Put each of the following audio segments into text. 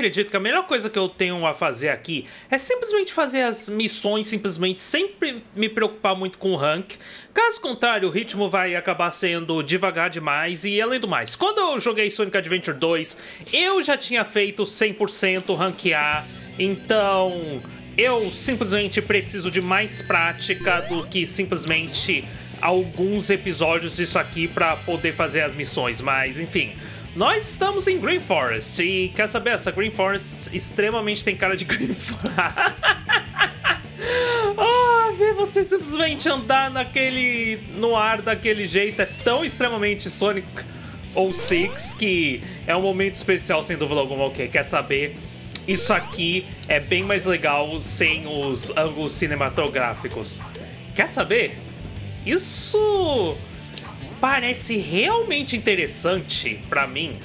acredito que a melhor coisa que eu tenho a fazer aqui é simplesmente fazer as missões, simplesmente sempre me preocupar muito com o rank. Caso contrário, o ritmo vai acabar sendo devagar demais e além do mais. Quando eu joguei Sonic Adventure 2, eu já tinha feito 100% rank A, então eu simplesmente preciso de mais prática do que simplesmente alguns episódios disso aqui para poder fazer as missões, mas enfim. Nós estamos em Green Forest e quer saber, essa Green Forest extremamente tem cara de Green Forest. Ah, ver você simplesmente andar naquele, no ar daquele jeito é tão extremamente Sonic 06 que é um momento especial sem dúvida alguma. Ok, quer saber? Isso aqui é bem mais legal sem os ângulos cinematográficos. Quer saber? Isso parece realmente interessante pra mim,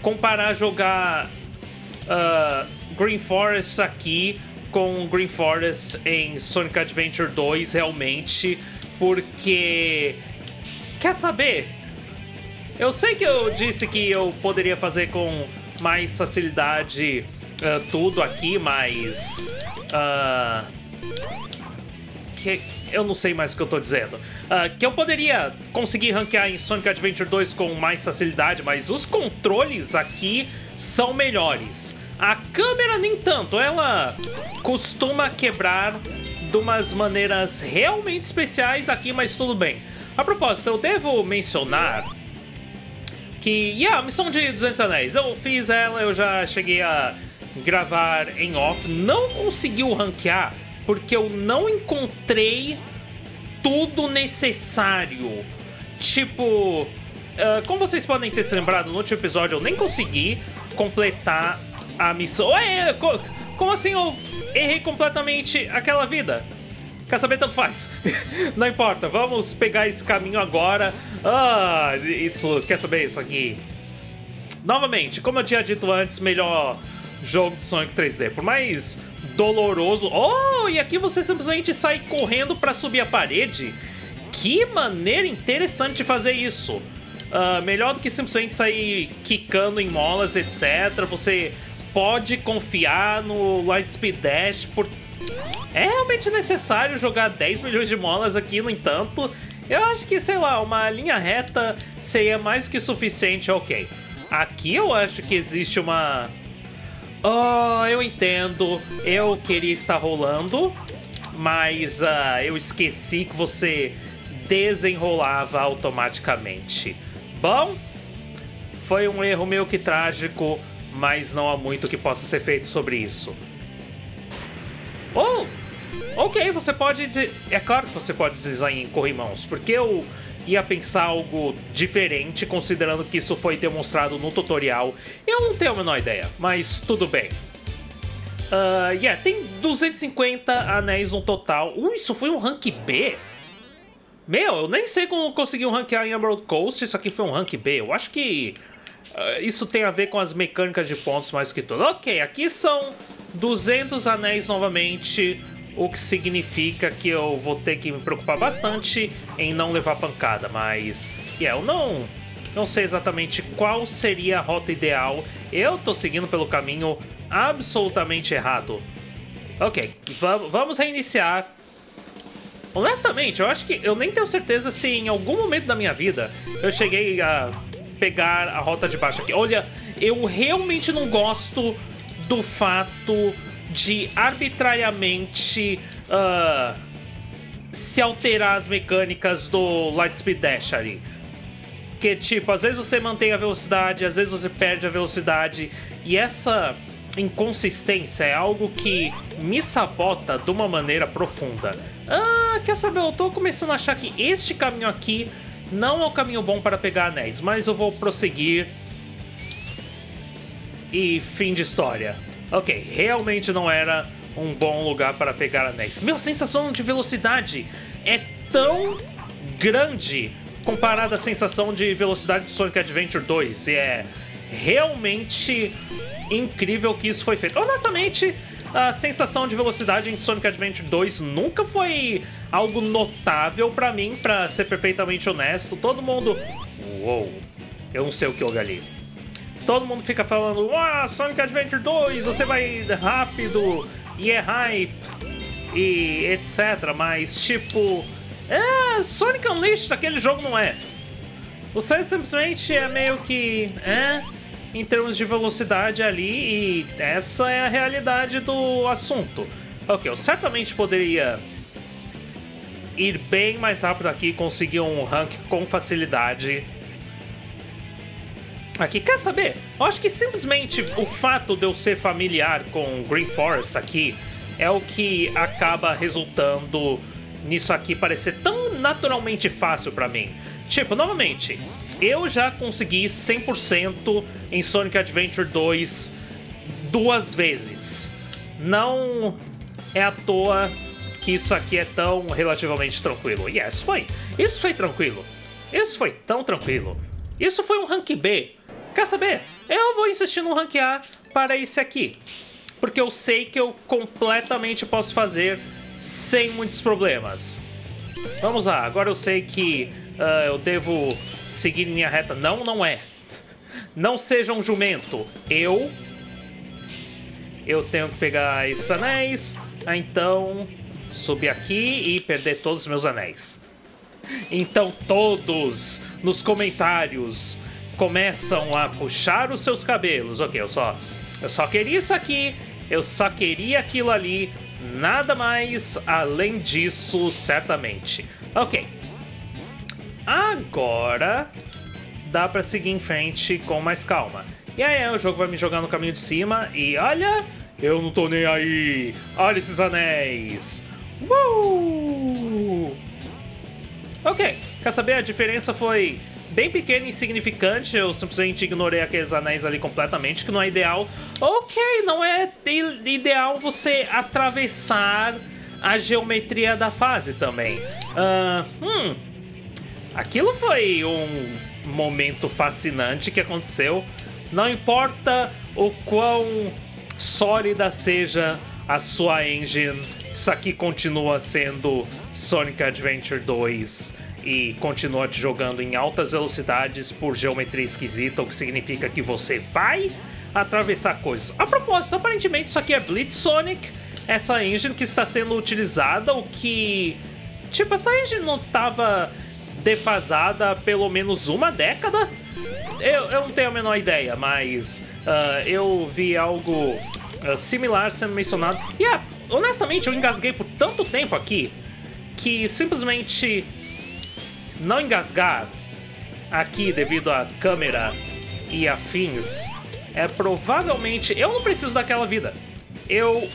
comparar jogar Green Forest aqui com Green Forest em Sonic Adventure 2 realmente, porque, quer saber, eu sei que eu disse que eu poderia fazer com mais facilidade tudo aqui, mas eu não sei mais o que eu tô dizendo. Que eu poderia conseguir ranquear em Sonic Adventure 2 com mais facilidade, mas os controles aqui são melhores. A câmera nem tanto, ela costuma quebrar de umas maneiras realmente especiais aqui, mas tudo bem. A propósito, eu devo mencionar que a missão de 200 anéis, eu fiz ela, eu já cheguei a gravar em off, não conseguiu ranquear, porque eu não encontrei tudo necessário. Tipo, como vocês podem ter se lembrado, no último episódio eu nem consegui completar a missão. Ué, como assim eu errei completamente aquela vida? Quer saber, tanto faz. Não importa, vamos pegar esse caminho agora. Ah, isso, quer saber isso aqui? Novamente, como eu tinha dito antes, melhor jogo de Sonic 3D, por mais doloroso. Oh, e aqui você simplesmente sai correndo para subir a parede. Que maneira interessante de fazer isso. Melhor do que simplesmente sair quicando em molas, etc. Você pode confiar no Lightspeed Dash. É realmente necessário jogar 10 milhões de molas aqui, no entanto. Eu acho que, sei lá, uma linha reta seria mais do que suficiente. Ok, aqui eu acho que existe uma... Oh, eu entendo, eu queria estar rolando, mas eu esqueci que você desenrolava automaticamente. Bom, foi um erro meio que trágico, mas não há muito que possa ser feito sobre isso. Oh, ok, você pode... É claro que você pode deslizar em corrimãos, porque eu ia pensar algo diferente, considerando que isso foi demonstrado no tutorial. Eu não tenho a menor ideia, mas tudo bem. Tem 250 anéis no total. Isso foi um rank B? Meu, eu nem sei como consegui um ranquear em Emerald Coast. Isso aqui foi um rank B. Eu acho que isso tem a ver com as mecânicas de pontos mais que tudo. Ok, aqui são 200 anéis novamente, o que significa que eu vou ter que me preocupar bastante em não levar pancada, mas... eu não sei exatamente qual seria a rota ideal. Eu tô seguindo pelo caminho absolutamente errado. Ok, vamos reiniciar. Honestamente, eu acho que... eu nem tenho certeza se em algum momento da minha vida eu cheguei a pegar a rota de baixo aqui. Olha, eu realmente não gosto do fato de arbitrariamente se alterar as mecânicas do Lightspeed Dash ali. Que tipo, às vezes você mantém a velocidade, às vezes você perde a velocidade, e essa inconsistência é algo que me sabota de uma maneira profunda. Ah, quer saber, eu tô começando a achar que este caminho aqui não é o caminho bom para pegar anéis, mas eu vou prosseguir e fim de história. Ok, realmente não era um bom lugar para pegar anéis. Meu, a sensação de velocidade é tão grande comparada à sensação de velocidade de Sonic Adventure 2. E é realmente incrível que isso foi feito. Honestamente, a sensação de velocidade em Sonic Adventure 2 nunca foi algo notável para mim, para ser perfeitamente honesto. Todo mundo... Uou, eu não sei o que houve ali. Todo mundo fica falando, ah, Sonic Adventure 2, você vai rápido e é hype e etc. Mas tipo, é, Sonic Unleashed aquele jogo não é. O Sonic simplesmente é meio que, é, em termos de velocidade ali, e essa é a realidade do assunto. Ok, eu certamente poderia ir bem mais rápido aqui, conseguir um rank com facilidade. Aqui, quer saber? Eu acho que simplesmente o fato de eu ser familiar com Green Forest aqui é o que acaba resultando nisso aqui parecer tão naturalmente fácil pra mim. Tipo, novamente, eu já consegui 100% em Sonic Adventure 2 duas vezes. Não é à toa que isso aqui é tão relativamente tranquilo. E yes, foi. Isso foi tranquilo. Isso foi tão tranquilo. Isso foi um rank B. Quer saber? Eu vou insistir no rank A para esse aqui, porque eu sei que eu completamente posso fazer sem muitos problemas. Vamos lá, agora eu sei que eu devo seguir minha reta. Não, não é. Não seja um jumento. Eu tenho que pegar esses anéis, então subir aqui e perder todos os meus anéis. Então todos nos comentários começam a puxar os seus cabelos. Ok, eu só queria isso aqui, eu só queria aquilo ali, nada mais além disso, certamente. Ok, agora dá pra seguir em frente com mais calma. E aí o jogo vai me jogar no caminho de cima e olha, eu não tô nem aí. Olha esses anéis. Ok, quer saber? A diferença foi bem pequena e insignificante. Eu simplesmente ignorei aqueles anéis ali completamente, que não é ideal. Ok, não é ideal você atravessar a geometria da fase também. Aquilo foi um momento fascinante que aconteceu. Não importa o quão sólida seja a sua engine, isso aqui continua sendo Sonic Adventure 2 e continua te jogando em altas velocidades por geometria esquisita, o que significa que você vai atravessar coisas. A propósito, aparentemente isso aqui é Blitz Sonic, essa engine que está sendo utilizada, o que... tipo, essa engine não estava defasada há pelo menos uma década? Eu não tenho a menor ideia, mas eu vi algo similar sendo mencionado. E honestamente, eu engasguei por tanto tempo aqui que simplesmente não engasgar aqui devido à câmera e afins é provavelmente... eu não preciso daquela vida. Eu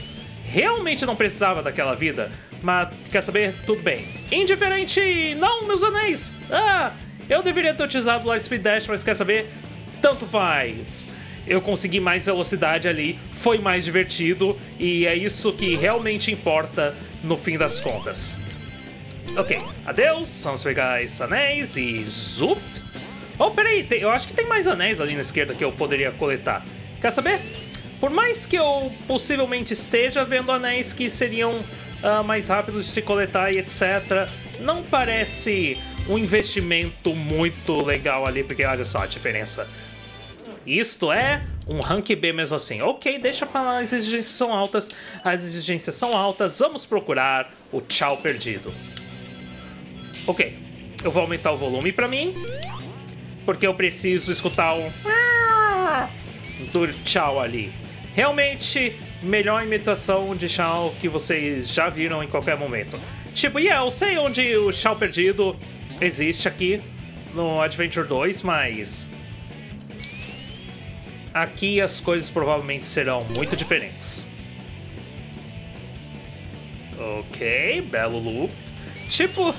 realmente não precisava daquela vida, mas quer saber? Tudo bem. Indiferente... não, meus anéis! Ah, eu deveria ter utilizado o Lightspeed Dash, mas quer saber? Tanto faz. Eu consegui mais velocidade ali, foi mais divertido e é isso que realmente importa no fim das contas. Ok, adeus, vamos pegar esses anéis e zup. Oh, peraí, eu acho que tem mais anéis ali na esquerda que eu poderia coletar. Quer saber? Por mais que eu possivelmente esteja vendo anéis que seriam mais rápidos de se coletar e etc, não parece um investimento muito legal ali, porque olha só a diferença. Isto é um rank B mesmo assim. Ok, deixa pra lá, as exigências são altas. As exigências são altas, vamos procurar o tchau perdido. Ok, eu vou aumentar o volume pra mim, porque eu preciso escutar um do tchau ali. Realmente, melhor imitação de tchau que vocês já viram em qualquer momento. Tipo, eu sei onde o tchau perdido existe aqui no Adventure 2, mas... aqui as coisas provavelmente serão muito diferentes. Ok, belo loop. Tipo,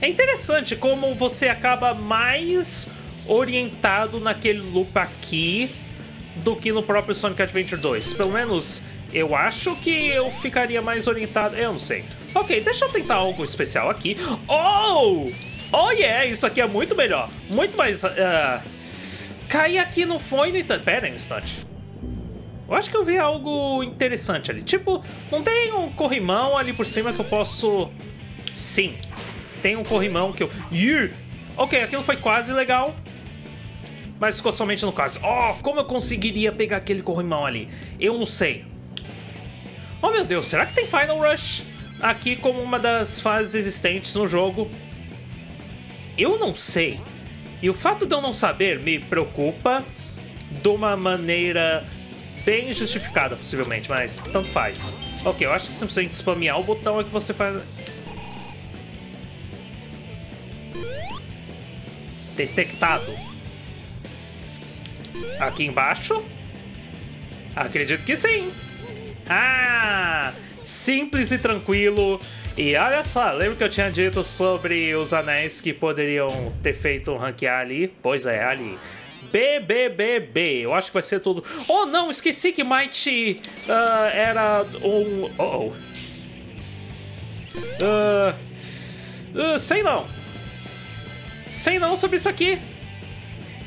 é interessante como você acaba mais orientado naquele loop aqui do que no próprio Sonic Adventure 2. Pelo menos eu acho que eu ficaria mais orientado. Eu não sei. Ok, deixa eu tentar algo especial aqui. Oh! Oh yeah, isso aqui é muito melhor. Muito mais... cair aqui não foi no instante. Pera aí um instante. Eu acho que eu vi algo interessante ali. Tipo, não tem um corrimão ali por cima que eu posso... sim, tem um corrimão que eu... Ok, aquilo foi quase legal. mas ficou somente no caso. Oh, como eu conseguiria pegar aquele corrimão ali? Eu não sei. Oh meu Deus, será que tem Final Rush aqui como uma das fases existentes no jogo? Eu não sei. E o fato de eu não saber me preocupa de uma maneira bem justificada, possivelmente, mas tanto faz. Ok, eu acho que simplesmente spamear o botão é que você faz... Detectado. Aqui embaixo? Acredito que sim. Ah! Simples e tranquilo. E olha só, lembra que eu tinha dito sobre os anéis que poderiam ter feito um ranquear ali? Pois é, ali. BBBB. Eu acho que vai ser tudo... Oh, não! Esqueci que Mighty era um... Oh, oh. Sei não. Sei não sobre isso aqui.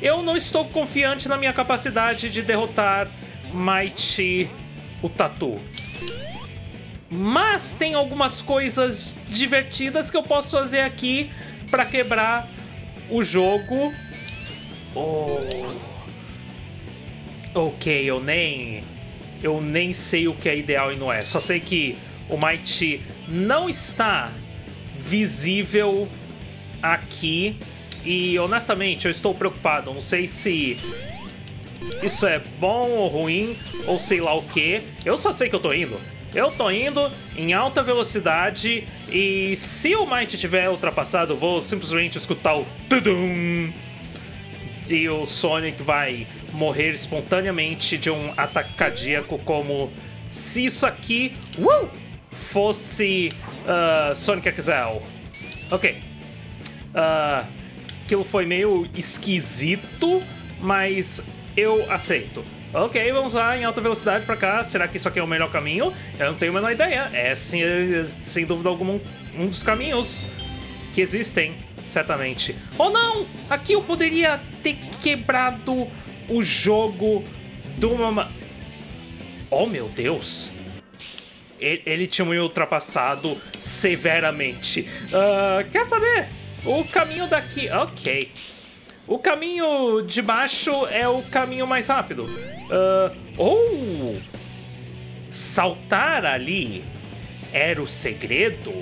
Eu não estou confiante na minha capacidade de derrotar Mighty, o Tatu. Mas tem algumas coisas divertidas que eu posso fazer aqui para quebrar o jogo. Oh. Ok, eu nem sei o que é ideal e não é. Só sei que o Mighty não está visível aqui. E honestamente eu estou preocupado. Não sei se isso é bom ou ruim ou sei lá o que. Eu só sei que eu tô indo. Eu tô indo em alta velocidade e se o Mighty tiver ultrapassado, eu vou simplesmente escutar o tudum e o Sonic vai morrer espontaneamente de um ataque cardíaco, como se isso aqui fosse Sonic Excel. Ok, aquilo foi meio esquisito, mas eu aceito. Ok, vamos lá em alta velocidade pra cá. Será que isso aqui é o melhor caminho? Eu não tenho a menor ideia. É, sem dúvida alguma, um dos caminhos que existem, certamente. Oh não! Aqui eu poderia ter quebrado o jogo do Mama... Oh meu Deus! Ele tinha me ultrapassado severamente. Quer saber? O caminho daqui... Ok. O caminho de baixo é o caminho mais rápido. Saltar ali era o segredo?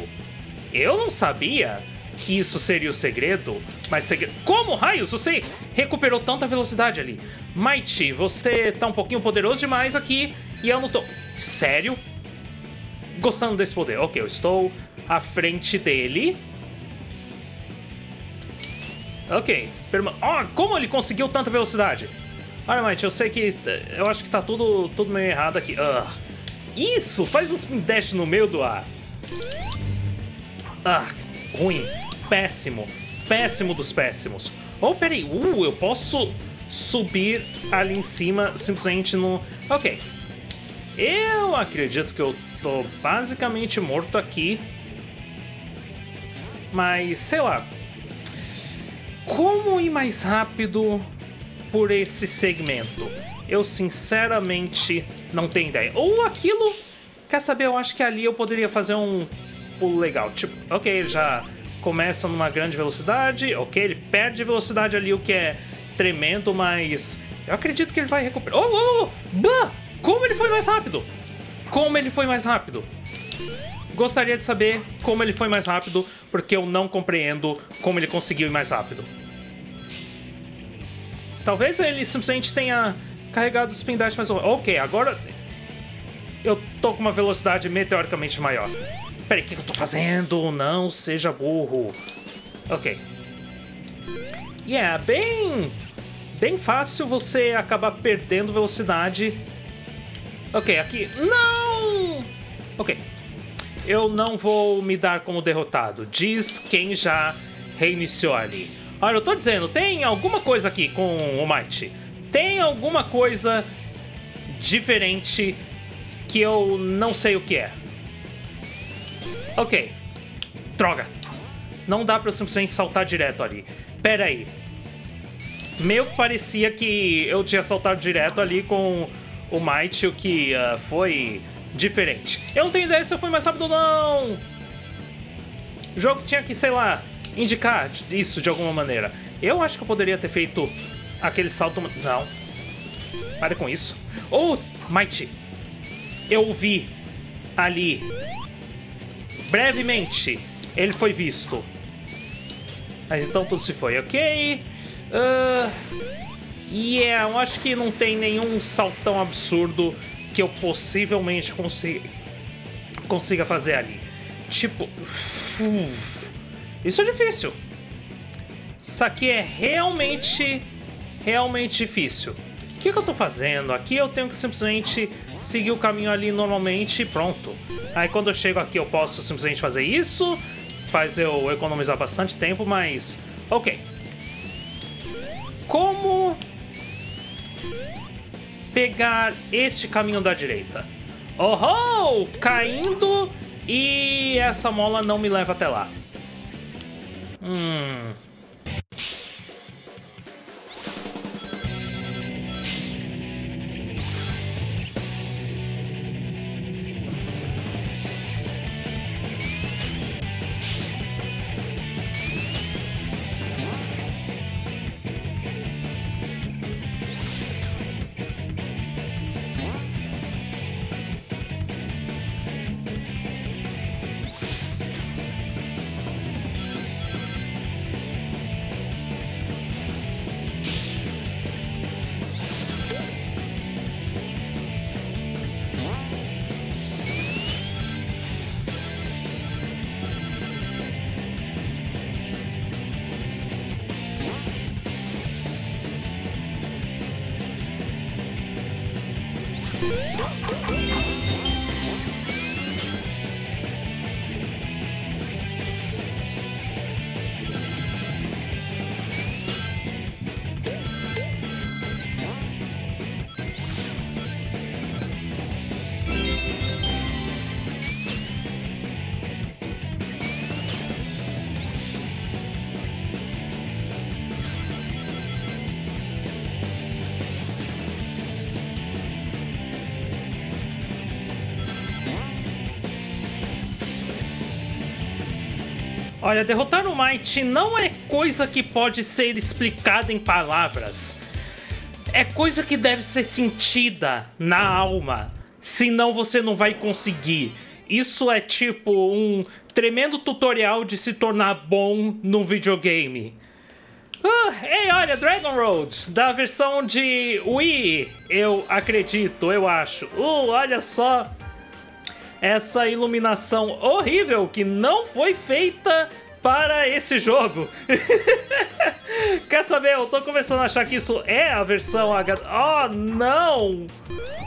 Eu não sabia que isso seria o segredo, mas segredo... Como, raios? Você recuperou tanta velocidade ali. Mighty, você tá um pouquinho poderoso demais aqui e eu não tô... Sério? Gostando desse poder. Ok, eu estou à frente dele. Ok, como ele conseguiu tanta velocidade? Olha, Mighty, eu sei que... Eu acho que tá tudo meio errado aqui. Isso! Faz um spin dash no meio do ar. Ruim. Péssimo. Péssimo dos péssimos. Oh, peraí. Eu posso subir ali em cima simplesmente no... Ok. Eu acredito que eu tô basicamente morto aqui. Mas, sei lá... Como ir mais rápido por esse segmento? Eu sinceramente não tenho ideia. Ou aquilo... Quer saber? Eu acho que ali eu poderia fazer um pulo legal. Tipo, ok, ele já começa numa grande velocidade. Ok, ele perde velocidade ali, o que é tremendo, mas... Eu acredito que ele vai recuperar... Bah! Como ele foi mais rápido? Como ele foi mais rápido? Gostaria de saber como ele foi mais rápido, porque eu não compreendo como ele conseguiu ir mais rápido. Talvez ele simplesmente tenha carregado os spin dash mais... Ok, agora eu tô com uma velocidade meteoricamente maior. Peraí, o que eu tô fazendo? Não seja burro. Ok. Yeah, bem fácil você acabar perdendo velocidade. Ok, aqui... Não! Ok. Eu não vou me dar como derrotado. Diz quem já reiniciou ali. Olha, eu tô dizendo, tem alguma coisa aqui com o Mighty. Tem alguma coisa diferente que eu não sei o que é. Ok. Droga. Não dá pra eu simplesmente saltar direto ali. Pera aí. Meio que parecia que eu tinha saltado direto ali com o Mighty, o que foi... diferente. Eu não tenho ideia se eu fui mais rápido ou não. O jogo tinha que, sei lá, indicar isso de alguma maneira. Eu acho que eu poderia ter feito aquele salto... Não. Para com isso. Oh, Mighty. Eu vi ali. Brevemente. Ele foi visto. Mas então tudo se foi, ok? Eu acho que não tem nenhum saltão absurdo que eu possivelmente consiga fazer ali. Tipo... isso é difícil. Isso aqui é realmente difícil. O que eu tô fazendo? Aqui eu tenho que simplesmente seguir o caminho ali normalmente e pronto. Aí quando eu chego aqui eu posso simplesmente fazer isso. Faz eu economizar bastante tempo, mas... ok. Como pegar este caminho da direita? Oh-ho! Caindo e essa mola não me leva até lá. Olha, derrotar o Mighty não é coisa que pode ser explicada em palavras. É coisa que deve ser sentida na alma, senão você não vai conseguir. Isso é tipo um tremendo tutorial de se tornar bom num videogame. Olha, Dragon Road, da versão de Wii, eu acho. Olha só. Essa iluminação horrível que não foi feita para esse jogo. Quer saber? Eu tô começando a achar que isso é a versão HD. Oh, não!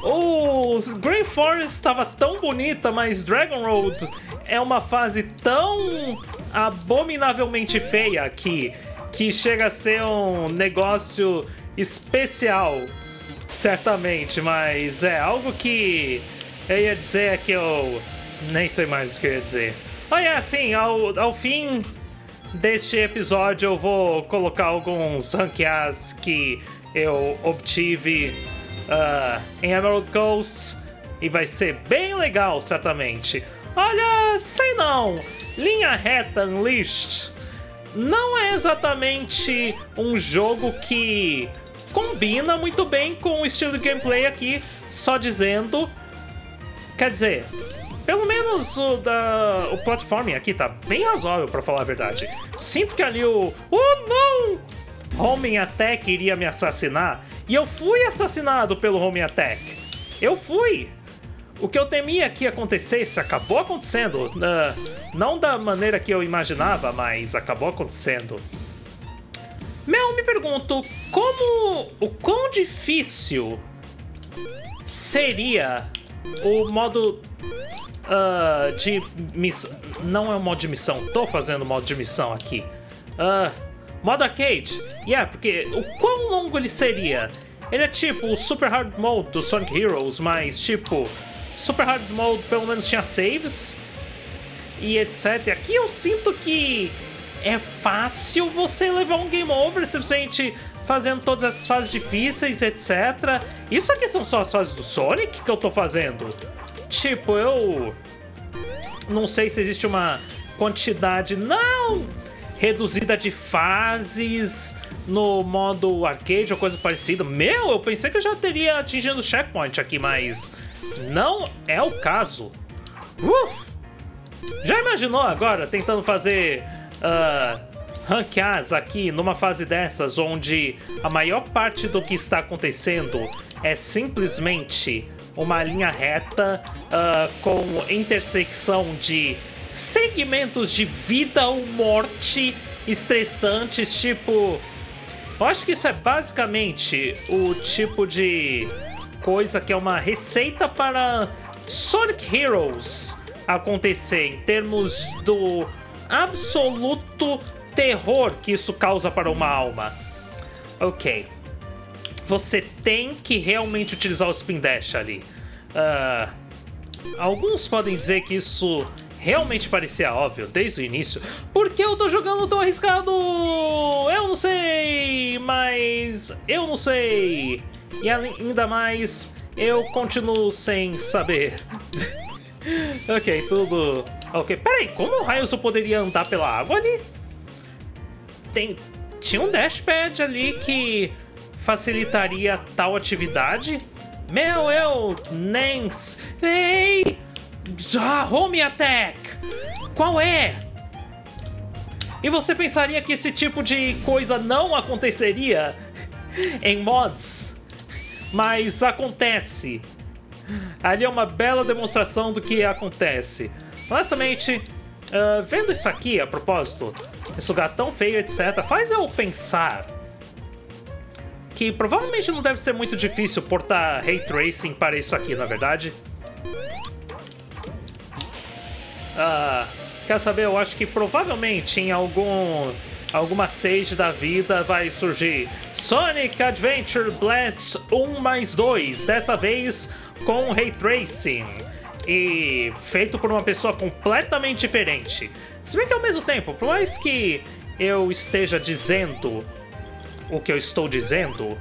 O Green Forest estava tão bonita, mas Dragon Road é uma fase tão abominavelmente feia aqui que chega a ser um negócio especial, certamente, mas é algo que... eu ia dizer que eu nem sei mais o que eu ia dizer. Olha, assim, ao fim deste episódio eu vou colocar alguns ranqueados que eu obtive em Emerald Coast e vai ser bem legal, certamente. Olha, sei não, linha reta Unleashed não é exatamente um jogo que combina muito bem com o estilo de gameplay aqui, só dizendo... Quer dizer, pelo menos o platforming aqui tá bem razoável, pra falar a verdade. Sinto que ali o... Oh, não! Homem Attack iria me assassinar. E eu fui assassinado pelo Homem Attack. Eu fui! O que eu temia que acontecesse acabou acontecendo. Não da maneira que eu imaginava, mas acabou acontecendo. Me pergunto, o quão difícil seria... o modo de missão... Não é o modo de missão. Tô fazendo o modo de missão aqui. Modo arcade. Porque o quão longo ele seria? Ele é tipo o Super Hard Mode do Sonic Heroes, mas tipo... Super Hard Mode pelo menos tinha saves e etc. Aqui eu sinto que é fácil você levar um game over simplesmente fazendo todas essas fases difíceis, etc. Isso aqui são só as fases do Sonic que eu tô fazendo? Tipo, eu... não sei se existe uma quantidade reduzida de fases no modo arcade ou coisa parecida. Meu, eu pensei que eu já teria atingido o checkpoint aqui, mas não é o caso. Já imaginou agora tentando fazer rank As aqui numa fase dessas, onde a maior parte do que está acontecendo é simplesmente uma linha reta com intersecção de segmentos de vida ou morte estressantes, tipo... Eu acho que isso é basicamente o tipo de coisa que é uma receita para Sonic Heroes acontecer, em termos do absoluto terror que isso causa para uma alma. Ok. Você tem que realmente utilizar o Spin Dash ali. Alguns podem dizer que isso realmente parecia óbvio desde o início. Porque eu tô jogando tão arriscado? Eu não sei, mas eu não sei. E ainda mais, eu continuo sem saber. Ok, tudo... Ok, peraí, como raios eu poderia andar pela água ali? Tinha um dashpad ali que facilitaria tal atividade? Meu, eu nem sei. Home Attack! Qual é? E você pensaria que esse tipo de coisa não aconteceria em mods? Mas acontece. Ali é uma bela demonstração do que acontece. Honestamente, vendo isso aqui, a propósito, esse lugar tão feio, etc., faz eu pensar que provavelmente não deve ser muito difícil portar Ray Tracing para isso aqui, na verdade. Quer saber? Eu acho que provavelmente em alguma stage da vida vai surgir Sonic Adventure Blast 1+2, dessa vez com Ray Tracing, e feito por uma pessoa completamente diferente. Se bem que ao mesmo tempo, por mais que eu esteja dizendo o que eu estou dizendo,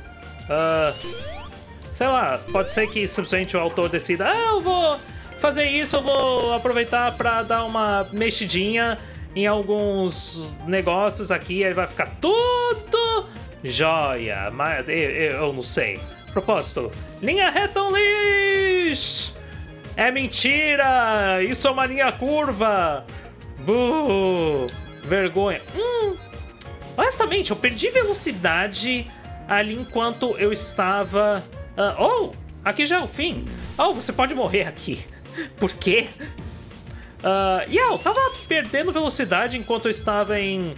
sei lá, pode ser que simplesmente o autor decida, eu vou fazer isso, eu vou aproveitar para dar uma mexidinha em alguns negócios aqui, aí vai ficar tudo jóia, mas eu não sei. Propósito, linha reta Unleashed! É mentira! Isso é uma linha curva! Buh! Vergonha! Honestamente, eu perdi velocidade ali enquanto eu estava... Aqui já é o fim! Oh, você pode morrer aqui! Por quê? Eu tava perdendo velocidade enquanto eu estava em...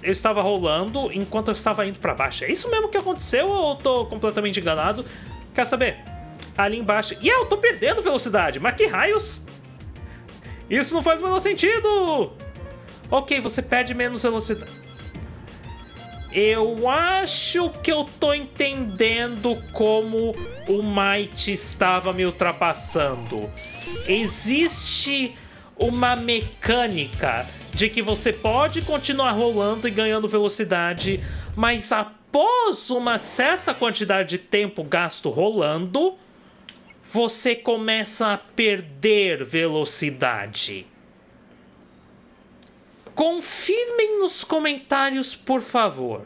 Eu estava rolando enquanto eu estava indo pra baixo. É isso mesmo que aconteceu ou eu tô completamente enganado? Quer saber? Ali embaixo... eu tô perdendo velocidade! Mas que raios! Isso não faz o menor sentido! Ok, você perde menos velocidade. Eu acho que eu tô entendendo como o Mighty estava me ultrapassando. Existe uma mecânica de que você pode continuar rolando e ganhando velocidade, mas após uma certa quantidade de tempo gasto rolando, você começa a perder velocidade. Confirmem nos comentários, por favor.